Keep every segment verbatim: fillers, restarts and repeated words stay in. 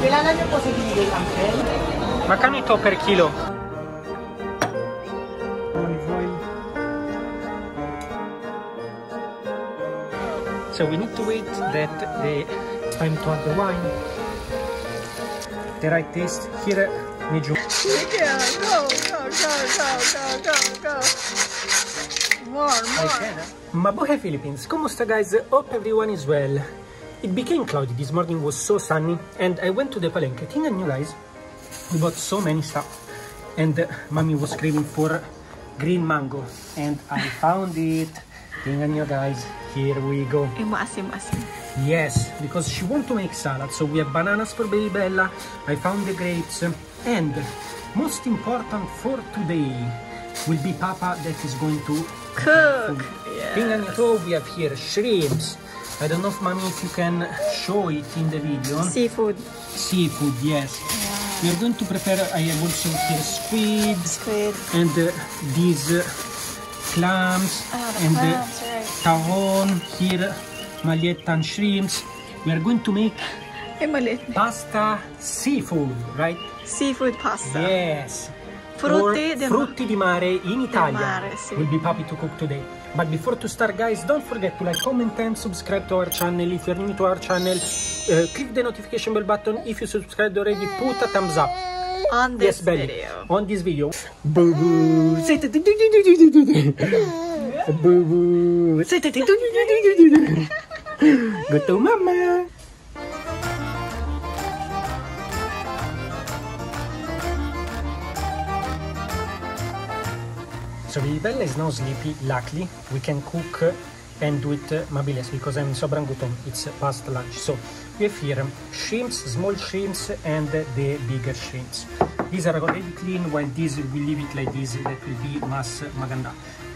Dell'ananas così divide anche. Ma canito per chilo? So we need to wait that the time to add the wine. The right taste here, medium. Yeah, go, go, go, go, go, go, go. More, more. Mabuhay Philippines, como esta guys? Hope everyone is well. It became cloudy, this morning was so sunny, and I went to the Palenque thing and you guys, we bought so many stuff, and uh, mommy was craving for green mango, and I found it, thing and you guys, here we go. Masim, masim. Yes, because she want to make salad, so we have bananas for Baby Bella, I found the grapes, and most important for today will be Papa that is going to cook. Yes. Thing and you, we have here shrimps. I don't know if mommy if you can show it in the video. Seafood. Seafood, yes. Yeah. We are going to prepare, I have also here squid, squid. and uh, these uh, clams, oh, the and clams, uh, right. Tahon, here, maglietta and shrimps. We are going to make pasta seafood, right? Seafood pasta. Yes. Frutti, de frutti di mare in Italia. Mare, sì. We'll be happy to cook today. But before to start guys, don't forget to like, comment and subscribe to our channel. If you're new to our channel, uh, click the notification bell button. If you subscribed already, put a thumbs up on this yes, belly. video. On this video. Boo boo. Boo boo. Go to mama. So Baby Bella is now sleepy, luckily we can cook and do it uh, Mabiles because I'm so branguton, it's past lunch. So we have here shrimps, small shrimps and the bigger shrimps. These are already clean, while these we leave it like this, that will be mas maganda.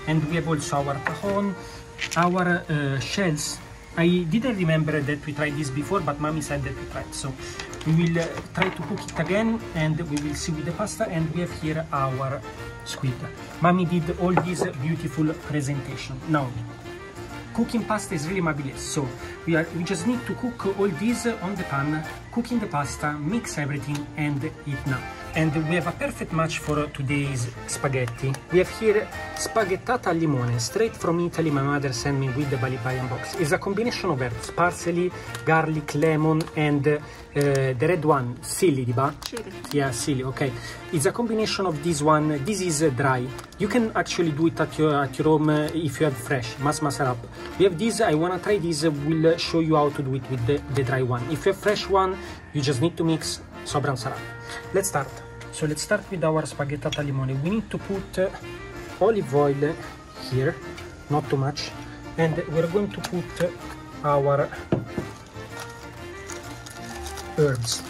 And we have also our tahon, our uh, shells. I didn't remember that we tried this before, but mommy said that we tried. So we will uh, try to cook it again, and we will see with the pasta. And we have here our squid. Mommy did all this beautiful presentation. Now, cooking pasta is really marvelous. So we are we just need to cook all this on the pan, cooking the pasta, mix everything, and eat now. And we have a perfect match for today's spaghetti. We have here spaghettata al limone, straight from Italy. My mother sent me with the bali box. It's a combination of herbs, parsley, garlic, lemon, and uh, the red one, silly, diba? Chili. Yeah, silly, okay. It's a combination of this one. This is uh, dry. You can actually do it at your, at your home uh, if you have fresh. Mas mas up. We have this, I wanna try this. We'll show you how to do it with the, the dry one. If you have fresh one, you just need to mix. Sobran sarà. Let's start. So let's start with our spaghettata al limone. We need to put uh, olive oil here, not too much, and we're going to put uh, our herbs.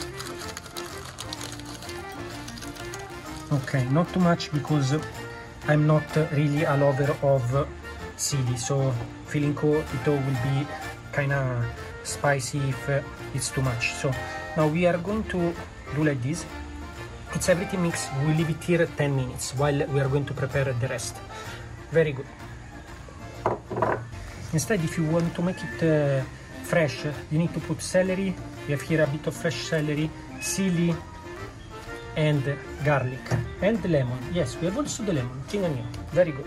Okay, not too much because I'm not really a lover of uh, chili, so feeling ko it will be kind of spicy if uh, it's too much. So now we are going to do like this. It's everything mixed. We leave it here ten minutes while we are going to prepare the rest. Very good. Instead, if you want to make it uh, fresh, you need to put celery. We have here a bit of fresh celery, chili, and garlic, and lemon. Yes, we have also the lemon. King onion. Very good.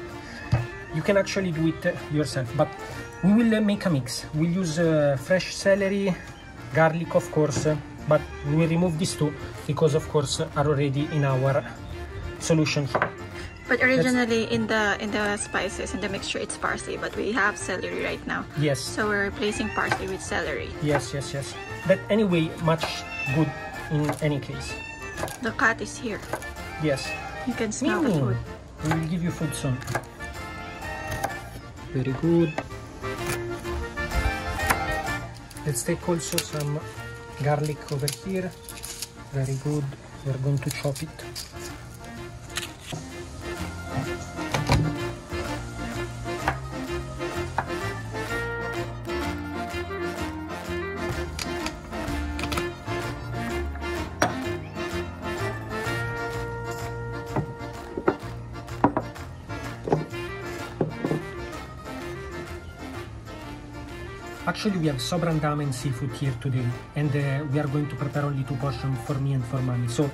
You can actually do it yourself, but we will uh, make a mix. We'll use uh, fresh celery, garlic, of course. But we will remove these two because, of course, are already in our solution here. But originally, That's... in the in the spices in the mixture, it's parsley. But we have celery right now. Yes. So we're replacing parsley with celery. Yes, yes, yes. But anyway, much good in any case. The cat is here. Yes. You can smell mm. the food. We will give you food soon. Very good. Let's take also some garlic over here. Very good. We are going to chop it. A actually we have Sobran ramen seafood here today, and uh, we are going to prepare only two portions for me and for mommy. So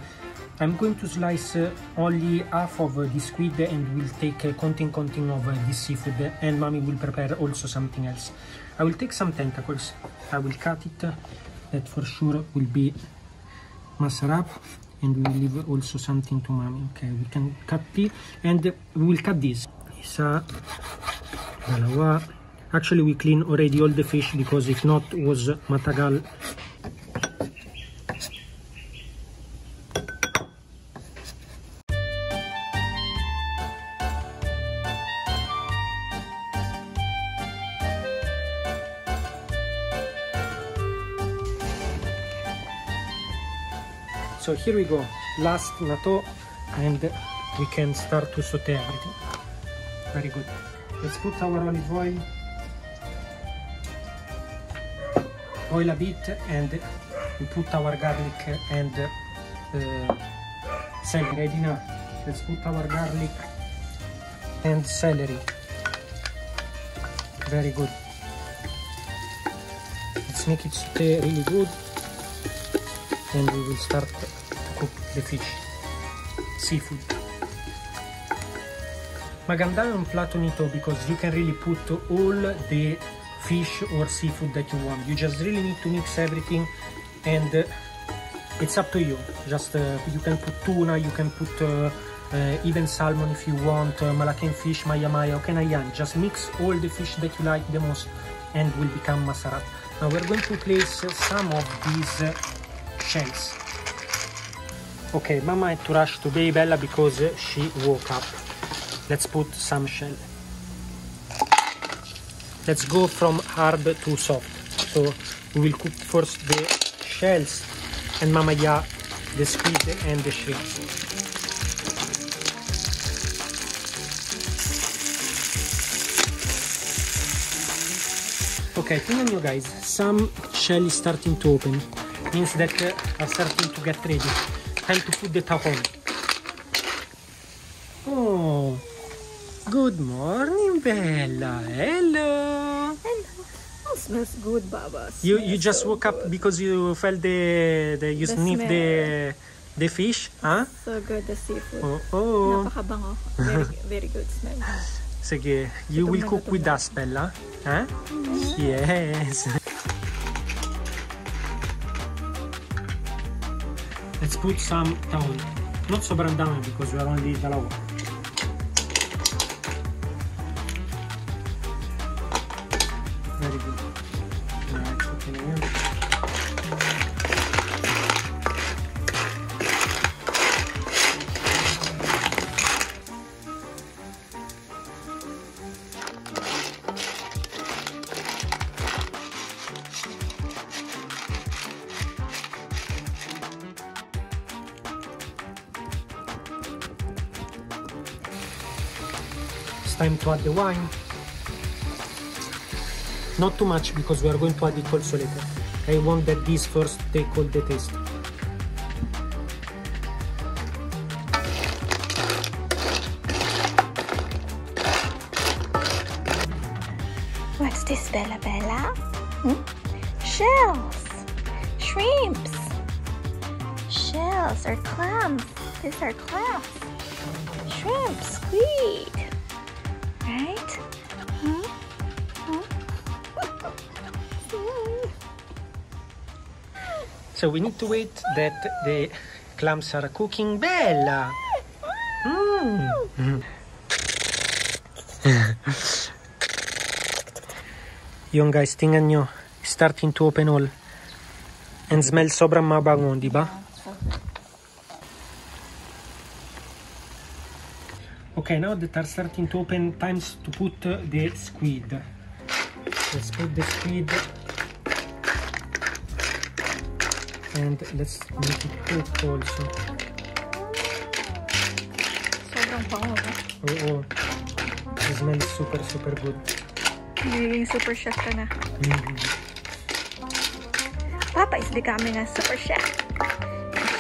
I'm going to slice uh, only half of uh, the squid, and we'll take uh, counting counting of uh, this seafood, uh, and mommy will prepare also something else. I will take some tentacles, I will cut it, uh, that for sure will be masarab, and we will leave also something to mommy. Okay, we can cut it, and uh, we will cut this. Isa, dalawa. Actually we clean already all the fish, because if not was matagal. So here we go, last natto, and we can start to saute everything. Very good. Let's put our olive oil, oil a bit, and we put our garlic and uh, celery. Ready now. Let's put our garlic and celery. Very good. Let's make it saute really good, and we will start to cook the fish, seafood. Maganda è un plato neato, because you can really put all the fish or seafood that you want. You just really need to mix everything, and uh, it's up to you. Just uh, you can put tuna, you can put uh, uh, even salmon if you want, uh, Malacan fish, maya maya, okinayan. Just mix all the fish that you like the most, and will become masarab. Now we're going to place uh, some of these uh, shells. Okay, Mama had to rush to Baby Bella because uh, she woke up. Let's put some shell. Let's go from hard to soft. So we will cook first the shells, and Mama Ya, the squid and the shrimp. Okay, hang on you guys. Some shell is starting to open. Means that are starting to get ready. Time to put the top on. Oh. Good morning, Bella. Hello. Hello. Oh, smells good, Baba. Smells you you just so woke good. Up because you felt the, the you the sniffed smell. the the fish, huh? So good, the seafood. Oh oh. Napakabango. Very very good smell. Sige, you will cook with us, Bella, huh? Mm-hmm. Yes. Let's put some down. Not so brand down because we are only dalawa. Very good. Alright, okay. It's time to add the wine. Not too much, because we are going to add it also later. I want that this first take all the taste. What's this, Bella Bella? Hmm? Shells! Shrimps! Shells or clams. These are clams. Shrimp, squid. Right? Hmm? So we need to wait that the clams are cooking. Bella! Mm. Yung guys, tingnan nyo. Starting to open all. And smell sobrang mabango, di ba? Okay, now that are starting to open, times to put the squid. Let's put the squid. And let's make it cook also. Oh, oh. It smells super, super good. Living super chef ka na. Mm-hmm. Papa is becoming a super chef.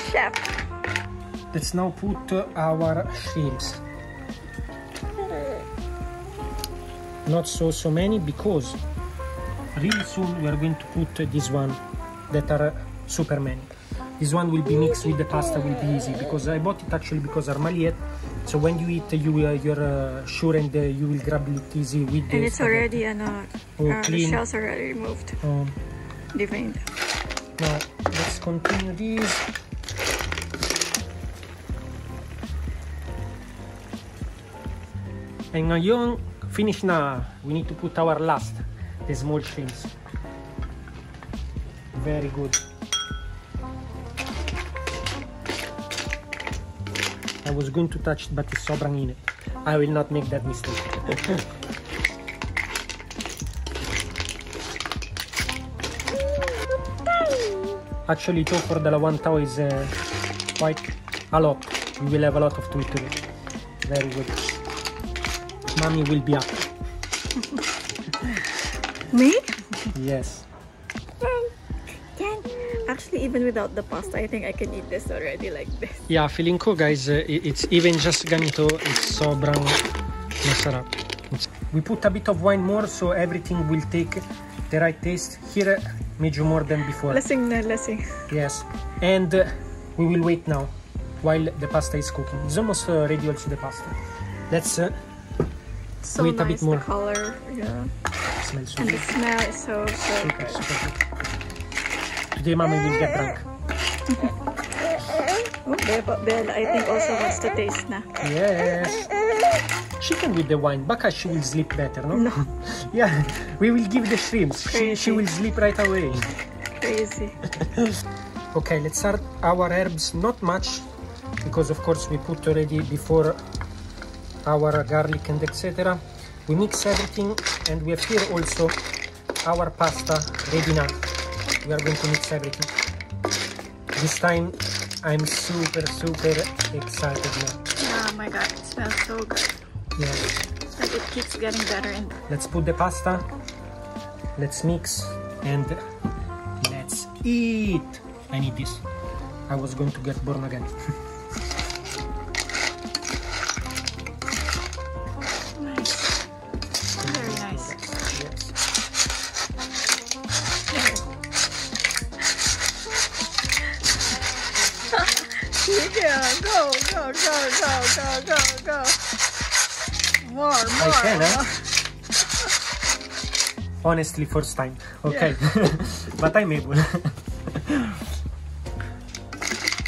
Chef. Let's now put our shrimps. Not so, so many, because really soon we are going to put this one that are super many. This one will be mixed with the pasta, will be easy, because I bought it actually because Armaliet, so when you eat you, uh, you're uh, sure and uh, you will grab it easy with the... And it's already, and uh, uh, the shells are already removed. Um, Divine. Now, let's continue this. And now you finish now. We need to put our last, the small shrimps. Very good. I was going to touch it, but it's sobrang in it. I will not make that mistake. Actually, too, for the lawantao is uh, quite a lot. We will have a lot of to eat today. Very good. Mommy will be happy. Me? Yes. Actually, even without the pasta, I think I can eat this already like this. Yeah, feeling cool, guys. It's even just ganito. It's so brown. We put a bit of wine more, so everything will take the right taste. Here, medyo more than before. Lasing na, lasing. Yes. And uh, we will wait now while the pasta is cooking. It's almost uh, ready also, the pasta. Let's uh, so wait nice, a bit more. The color, yeah. It smells so and good. The smell is so good. Super, super good. Today, Mommy will get drunk. Oh, Bella, Bella, I think also wants to taste now. Yes. Chicken with the wine. Baka, she will sleep better, no? No. Yeah, we will give the shrimps. She, she will sleep right away. Crazy. Okay, let's start our herbs. Not much, because of course we put already before our garlic and et cetera. We mix everything, and we have here also our pasta ready now. We are going to mix everything. This time I'm super super excited now. Oh my god, it smells so good. Yeah. Like it keeps getting better and better. Let's put the pasta. Let's mix and let's eat. I need this. I was going to get born again. Nice. Very nice. Yes. Yeah, go, go, go, go, go, go, go. More, more. I can, eh? Honestly, first time. Okay. Yeah. But I'm able.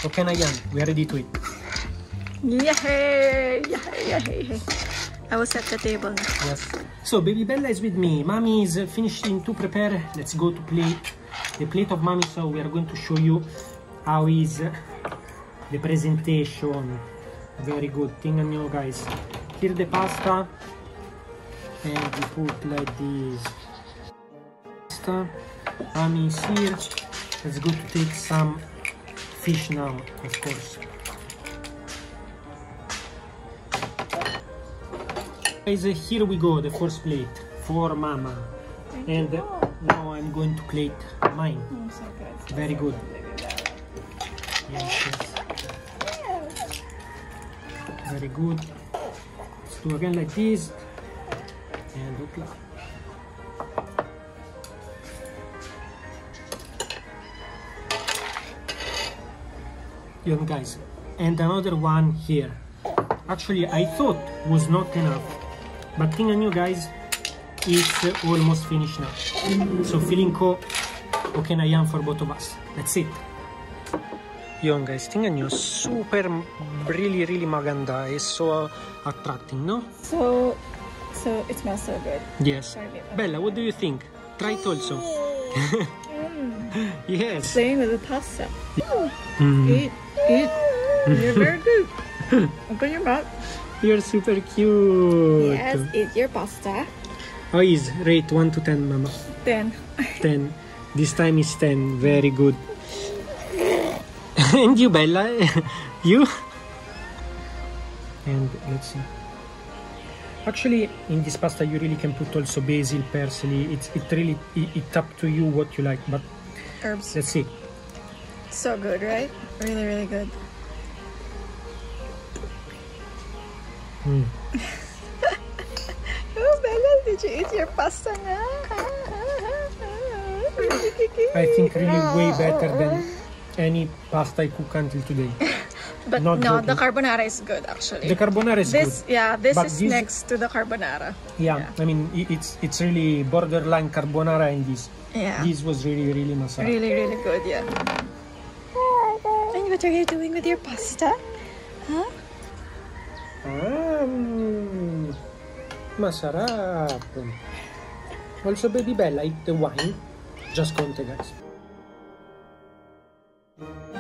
Okay, Nayan, we are ready to eat. Yay! Yay! Yay! I will set the table now. Yes. So, Baby Bella is with me. Mommy is finishing to prepare. Let's go to plate. The plate of Mommy. So, we are going to show you how is... the presentation, very good thing new, guys. Here the pasta, and we put like this. Pasta, Mommy is here. Let's go to take some fish now, of course. Guys, here we go. The first plate for Mama, and now I'm going to plate mine. Very good. Yes, yes. Very good. Let's do again like this. And okay. Young guys, and another one here. Actually, I thought was not enough, but thing on you guys, it's uh, almost finished now. So feeling co, okay, I am for both of us. That's it. Yun guys, tingnan nyo, super, really, really maganda. It's so attracting, no? So, so it smells so good. Yes. Bella, what do you think? Try it also. Mm. Yes. Same with the pasta. Mm. Eat, eat. You're very good. Open your mouth. You're super cute. Yes, eat your pasta. How is rate one to ten, Mama? ten. ten. This time is ten. Very good. And you, Bella, you? And let's see. Actually, in this pasta you really can put also basil, parsley. It's it really it, it's up to you what you like. But herbs. Let's see. So good, right? Really, really good. Mm. Oh, Bella, did you eat your pasta now? I think really way better than any pasta I cook until today. But Not no, joking. The carbonara is good actually. The carbonara is this, good. Yeah, this but is this, next to the carbonara. Yeah, yeah, I mean it's it's really borderline carbonara in this. Yeah. This was really really masala. Really really good, yeah. And what are you doing with your pasta? Huh? Um, masarap. Also, Baby Bella, eat the wine. Just conte, guys.